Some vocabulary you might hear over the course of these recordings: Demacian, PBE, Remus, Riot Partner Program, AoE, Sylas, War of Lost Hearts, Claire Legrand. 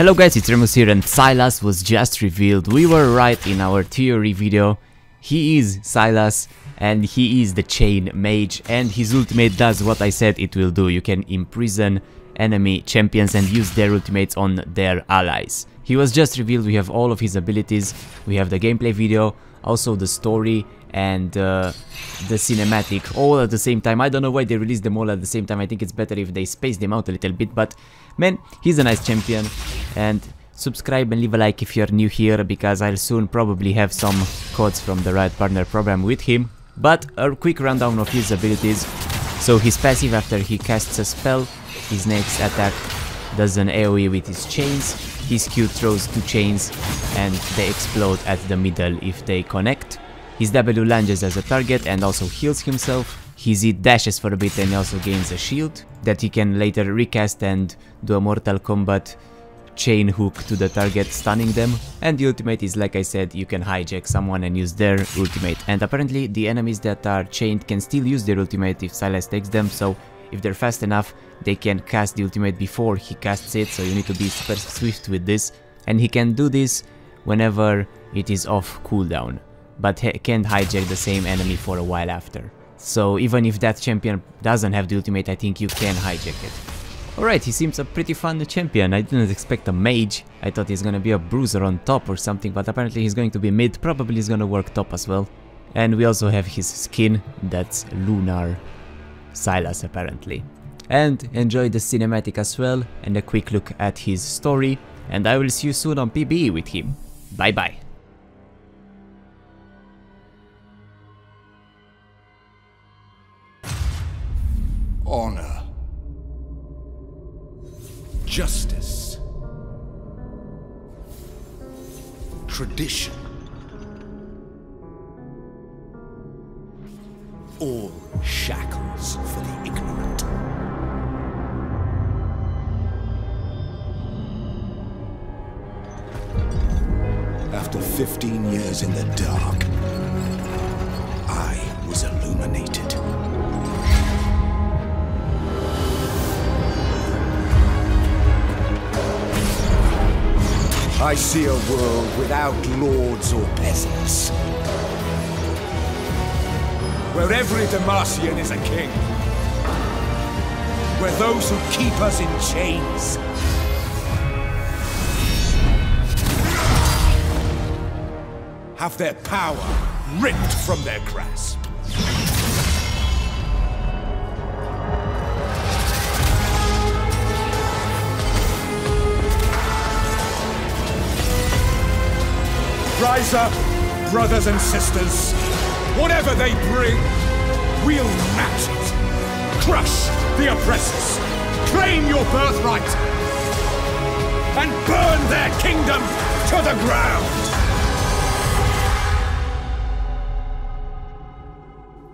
Hello guys, it's Remus here, and Sylas was just revealed. We were right in our theory video. He is Sylas and he is the chain mage, and his ultimate does what I said it will do. You can imprison enemy champions and use their ultimates on their allies. He was just revealed. We have all of his abilities. We have the gameplay video, also the story and the cinematic all at the same time. I don't know why they released them all at the same time. I think it's better if they space them out a little bit, but man, he's a nice champion. And subscribe and leave a like if you're new here, because I'll soon probably have some codes from the Riot Partner Program with him. But a quick rundown of his abilities. So his passive, after he casts a spell, his next attack does an AoE with his chains. His Q throws two chains and they explode at the middle if they connect. His W lunges as a target and also heals himself. His Z dashes for a bit and also gains a shield that he can later recast and do a Mortal Kombat chain hook to the target, stunning them. And the ultimate is, like I said, you can hijack someone and use their ultimate. And apparently the enemies that are chained can still use their ultimate if Sylas takes them, so if they're fast enough they can cast the ultimate before he casts it, so you need to be super swift with this. And he can do this whenever it is off cooldown, but he can't hijack the same enemy for a while after. So even if that champion doesn't have the ultimate, I think you can hijack it. Alright, he seems a pretty fun champion. I didn't expect a mage. I thought he's gonna be a bruiser on top or something, but apparently he's going to be mid. Probably he's gonna work top as well. And we also have his skin, that's Lunar Sylas apparently. And enjoy the cinematic as well and a quick look at his story, and I will see you soon on PBE with him. Bye bye. Honor. Justice, tradition, all shackles for the ignorant. After 15 years in the dark, I was illuminated. I see a world without lords or peasants, where every Demacian is a king, where those who keep us in chains have their power ripped from their grasp. Rise up, brothers and sisters. Whatever they bring, we'll match it. Crush the oppressors, claim your birthright, and burn their kingdom to the ground.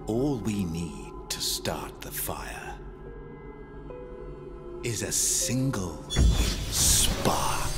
All we need to start the fire is a single spark.